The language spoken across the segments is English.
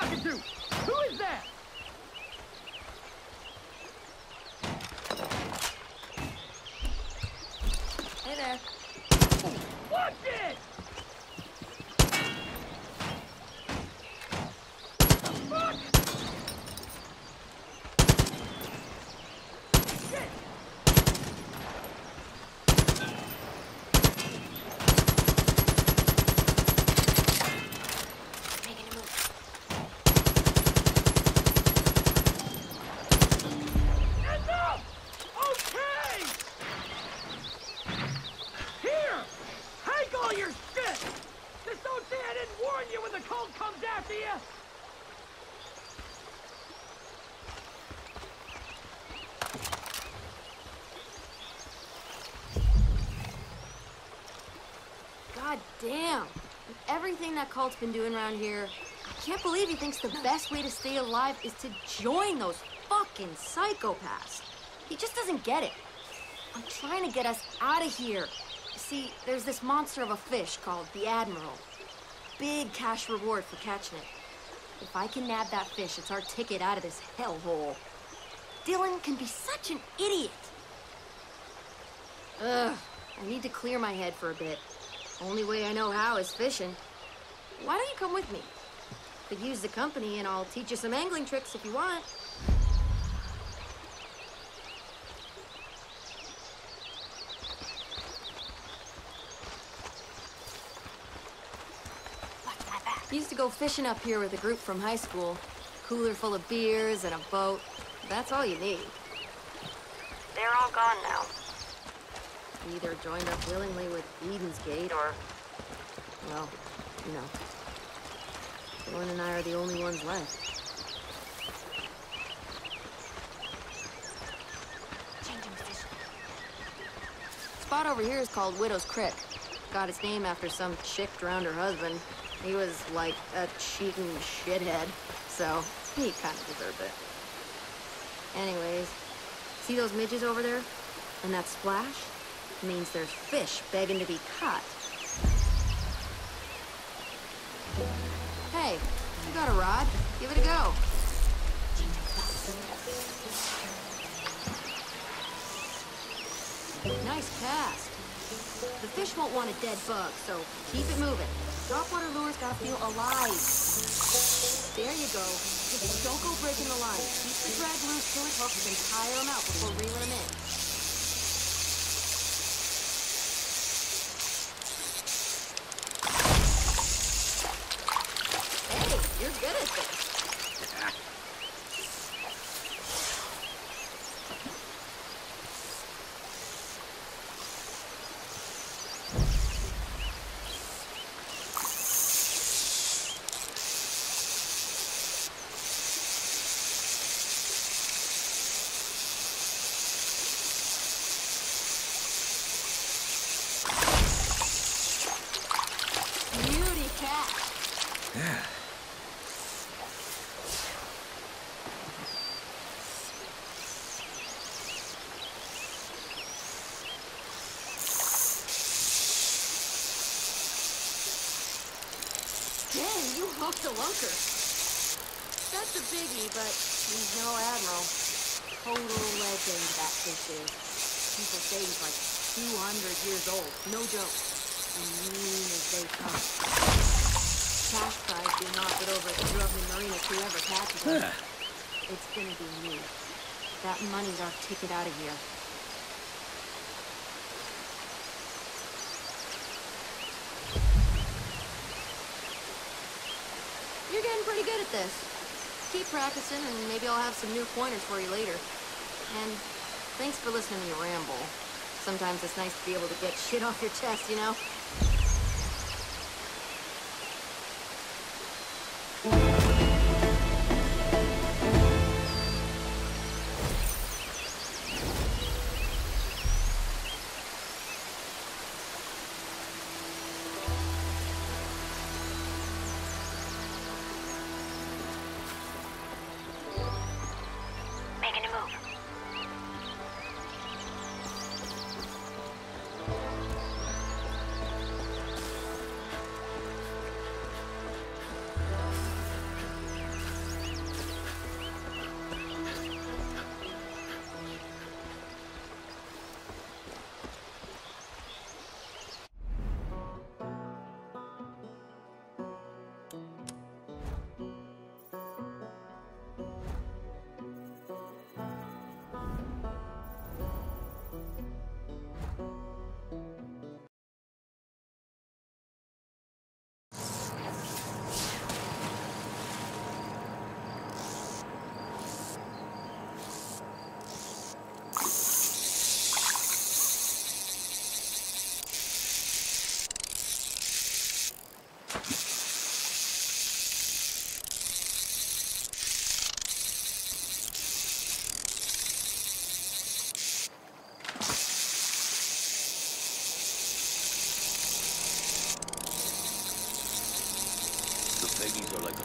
talking to? Who is that? Hey there. Watch it! Fuck! Shit! Making a move. Enough! Okay! Here! Take all your shit! Just don't say I didn't warn you when the cold comes after you! God damn! With everything that cult's been doing around here, I can't believe he thinks the best way to stay alive is to join those fucking psychopaths. He just doesn't get it. I'm trying to get us out of here. You see, there's this monster of a fish called the Admiral. Big cash reward for catching it. If I can nab that fish, it's our ticket out of this hellhole. Dylan can be such an idiot. Ugh, I need to clear my head for a bit. Only way I know how is fishing. Why don't you come with me? But use the company and I'll teach you some angling tricks if you want. What's that back? I used to go fishing up here with a group from high school. Cooler full of beers and a boat. That's all you need. They're all gone now. Either joined up willingly with Eden's Gate or, well, you know. Dylan and I are the only ones left. Changing position. Spot over here is called Widow's Crick. Got its name after some chick drowned her husband. He was like a cheating shithead, so he kind of deserved it. Anyways, see those midges over there? And that splash? Means there's fish begging to be caught. Hey, you got a rod? Give it a go. Nice cast. The fish won't want a dead bug, so keep it moving. Dropwater lures gotta feel alive. There you go. Just don't go breaking the line. Keep the drag loose till it hooks and tire them out before reeling them in. Good at this. Beauty cat. Yeah. Hooked a lunker. That's a biggie, but he's no admiral. Total legend, that fish is. People say he's like 200 years old. No joke. And mean as they come. Cash prize being offered over at the Drubman Marine if whoever catches it. It's gonna be me. That money's our ticket out of here. You're getting pretty good at this. Keep practicing, and maybe I'll have some new pointers for you later. And thanks for listening to me ramble. Sometimes it's nice to be able to get shit off your chest, you know?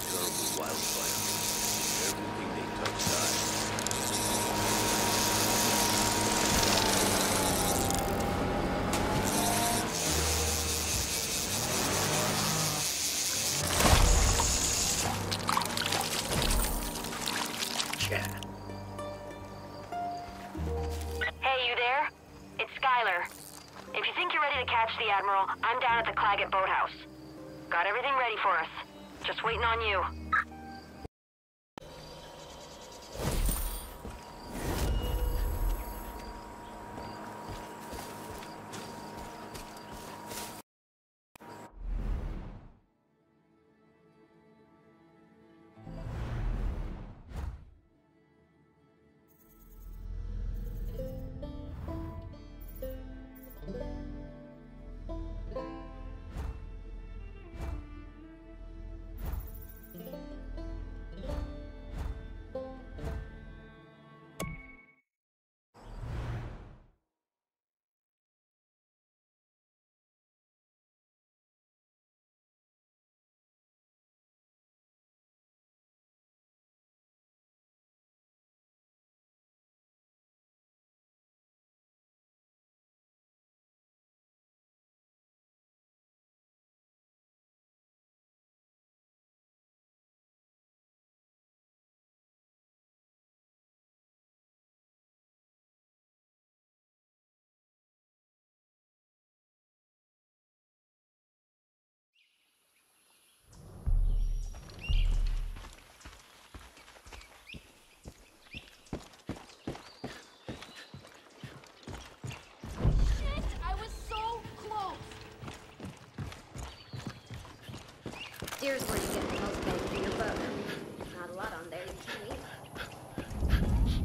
terrible wildfire. Everything they touch dies. Yeah. Hey, you there? It's Skylar. If you think you're ready to catch the Admiral, I'm down at the Claggett Boathouse. Got everything ready for us. Just waiting on you. Here's where you get the most bang for your buck. Not a lot on there, you can't eat.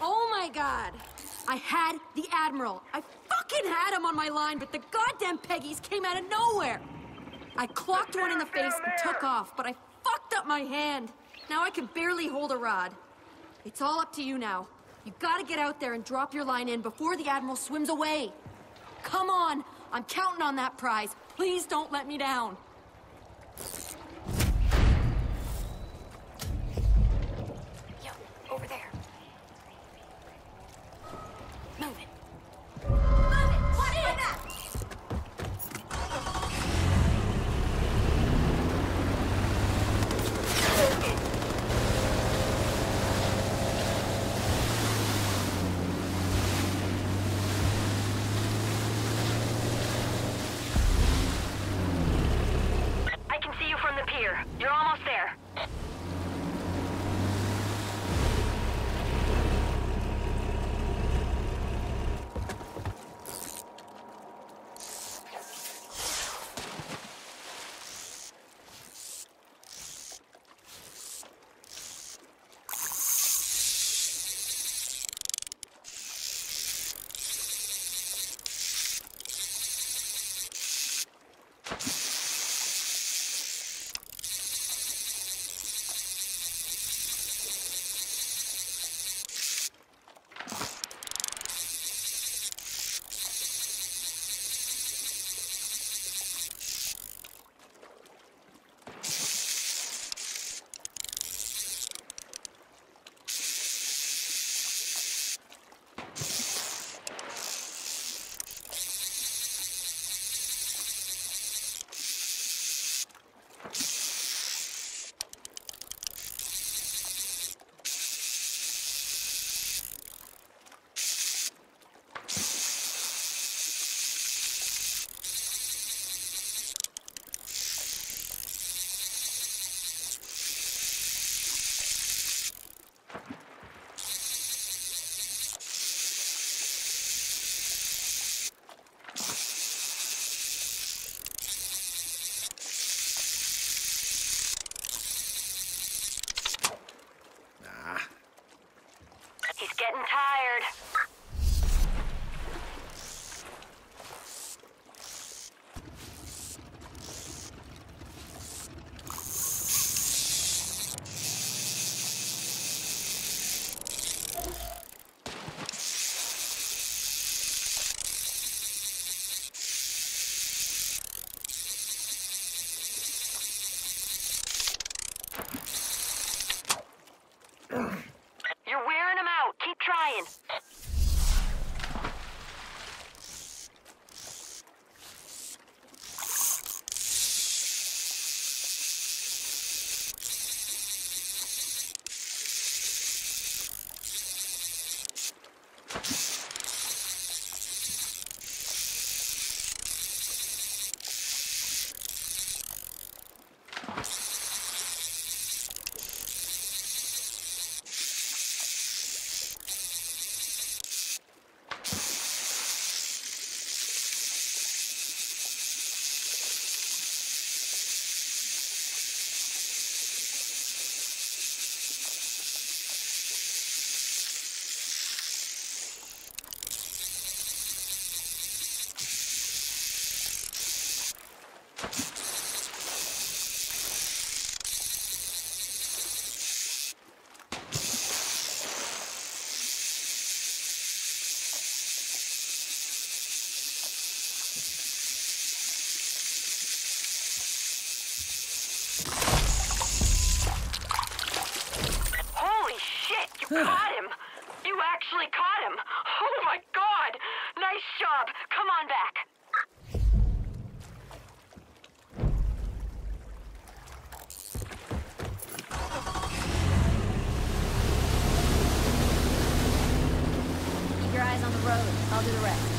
Oh my god! I had the Admiral. I fucking had him on my line, but the goddamn Peggies came out of nowhere! I clocked one in the face and took off, but I fucked up my hand. Now I can barely hold a rod. It's all up to you now. You gotta get out there and drop your line in before the Admiral swims away. Come on! I'm counting on that prize. Please don't let me down. Yo, over there. Move it. Move it! Watch my back! You're almost there. Caught him. You actually caught him. Oh my God. Nice job. Come on back. Keep your eyes on the road. I'll do the rest.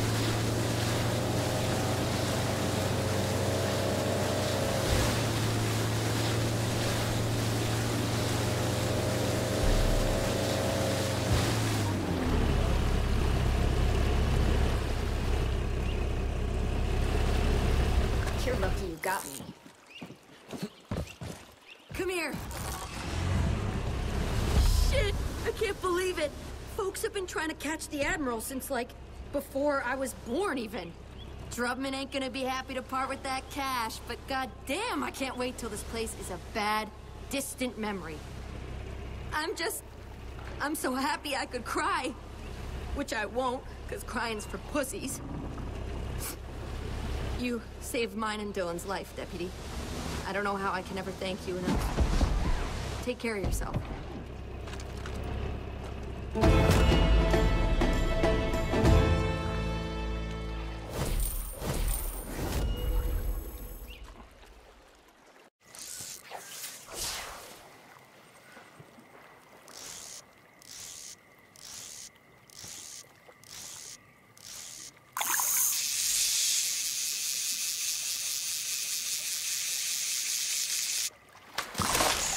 Got me. Come here. Shit! I can't believe it. Folks have been trying to catch the Admiral since, like, before I was born, even. Drubman ain't gonna be happy to part with that cash, but goddamn, I can't wait till this place is a bad, distant memory. I'm so happy I could cry. Which I won't, because crying's for pussies. You saved mine and Dylan's life, Deputy. I don't know how I can ever thank you enough. Take care of yourself.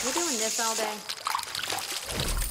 We're doing this all day.